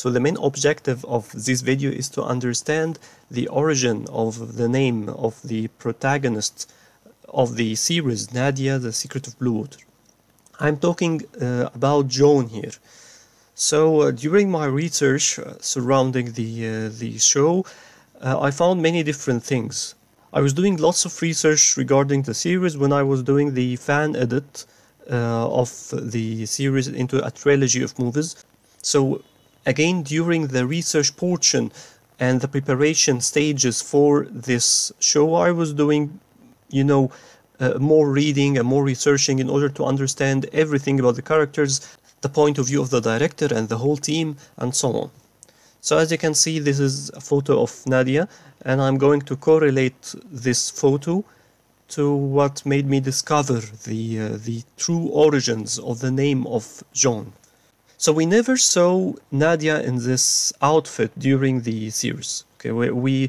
So the main objective of this video is to understand the origin of the name of the protagonist of the series Nadia the Secret of Blue Water. I'm talking about Joan here. So during my research surrounding the show, I found many different things. I was doing lots of research regarding the series when I was doing the fan edit of the series into a trilogy of movies. So again, during the research portion and the preparation stages for this show, I was doing, you know, more reading and more researching in order to understand everything about the characters, the point of view of the director and the whole team, and so on. So as you can see, this is a photo of Nadia, and I'm going to correlate this photo to what made me discover the true origins of the name of Jean. So we never saw Nadia in this outfit during the series. Okay, we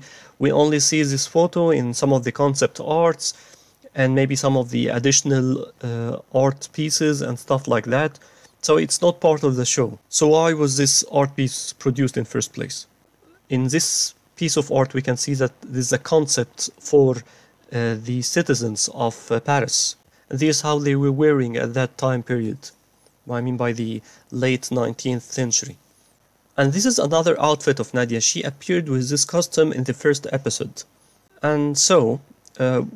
only see this photo in some of the concept arts and maybe some of the additional art pieces and stuff like that. So it's not part of the show. So why was this art piece produced in first place? In this piece of art we can see that this is a concept for the citizens of Paris. And this is how they were wearing at that time period. I mean by the late 19th century. And this is another outfit of Nadia. She appeared with this costume in the first episode. And so,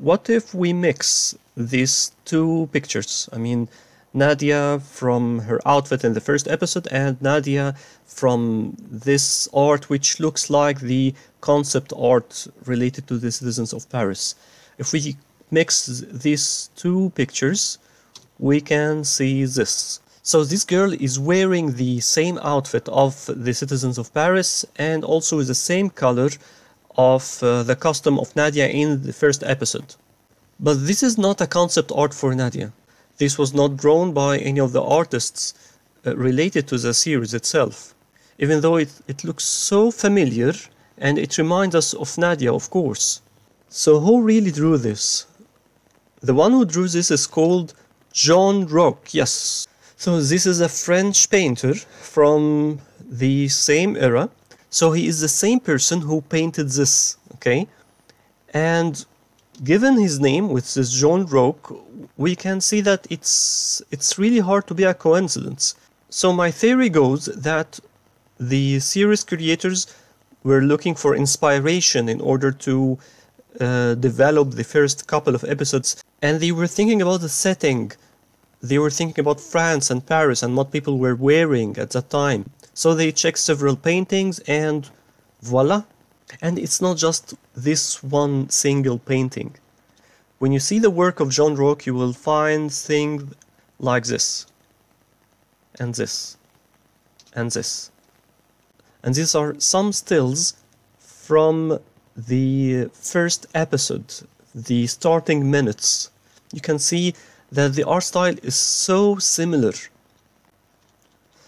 what if we mix these two pictures? I mean, Nadia from her outfit in the first episode and Nadia from this art which looks like the concept art related to the citizens of Paris. If we mix these two pictures, we can see this. So this girl is wearing the same outfit of the citizens of Paris and also is the same color of the costume of Nadia in the first episode. But this is not a concept art for Nadia. This was not drawn by any of the artists related to the series itself, even though it looks so familiar and it reminds us of Nadia, of course. So who really drew this? The one who drew this is called Jean Roque, yes. So this is a French painter from the same era. So he is the same person who painted this, okay? And given his name, which is Jean Roque, we can see that it's really hard to be a coincidence. So my theory goes that the series creators were looking for inspiration in order to develop the first couple of episodes, and they were thinking about the setting. They were thinking about France and Paris and what people were wearing at that time. So they checked several paintings and voila. And it's not just this one single painting. When you see the work of Jean Roque, you will find things like this, and this, and this. And these are some stills from the first episode, the starting minutes. You can see that the art style is so similar.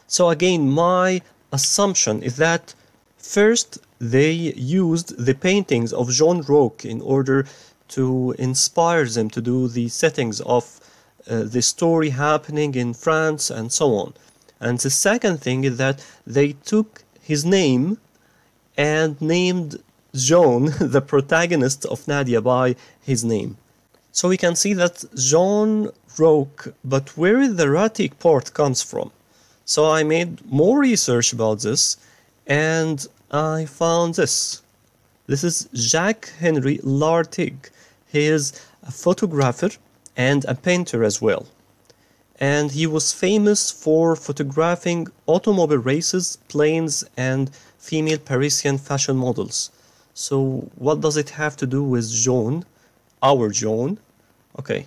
So again, my assumption is that first they used the paintings of Jean Roque in order to inspire them to do the settings of the story happening in France and so on. And the second thing is that they took his name and named Jean, the protagonist of Nadia, by his name. So we can see that Jean Roque, but where the Raltique part comes from. So I made more research about this and I found this. This is Jacques Henri Lartigue. He is a photographer and a painter as well. And he was famous for photographing automobile races, planes, and female Parisian fashion models. So what does it have to do with Jean, our Jean? Okay,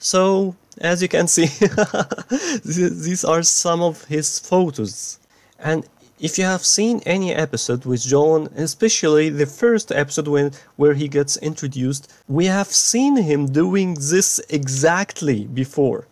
so as you can see, these are some of his photos. And if you have seen any episode with Jean, especially the first episode where he gets introduced, we have seen him doing this exactly before.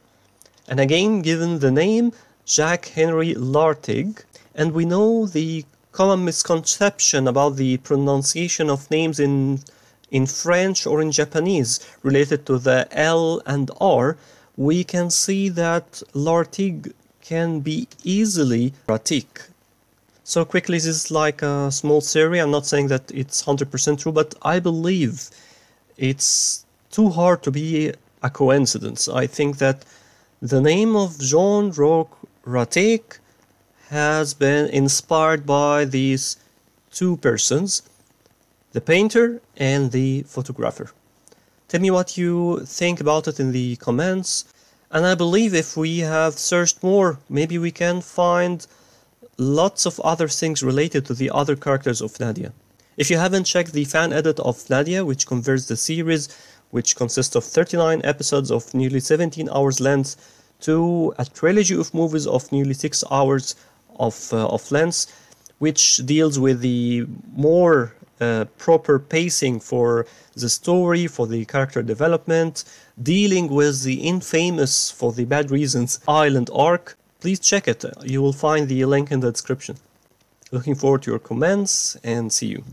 And again, given the name Jacques Henri Lartigue, and we know the common misconception about the pronunciation of names in French or in Japanese related to the L and R, we can see that Lartigue can be easily Raltique. So quickly, this is like a small theory. I'm not saying that it's 100% true, but I believe it's too hard to be a coincidence. I think that the name of Jean Roque Raltique has been inspired by these two persons, the painter and the photographer. Tell me what you think about it in the comments. And I believe if we have searched more, maybe we can find lots of other things related to the other characters of Nadia. If you haven't checked the fan edit of Nadia, which converts the series, which consists of 39 episodes of nearly 17 hours length, to a trilogy of movies of nearly 6 hours of length, which deals with the more proper pacing for the story, for the character development, dealing with the infamous, for the bad reasons, island arc. Please check it. You will find the link in the description. Looking forward to your comments, and see you.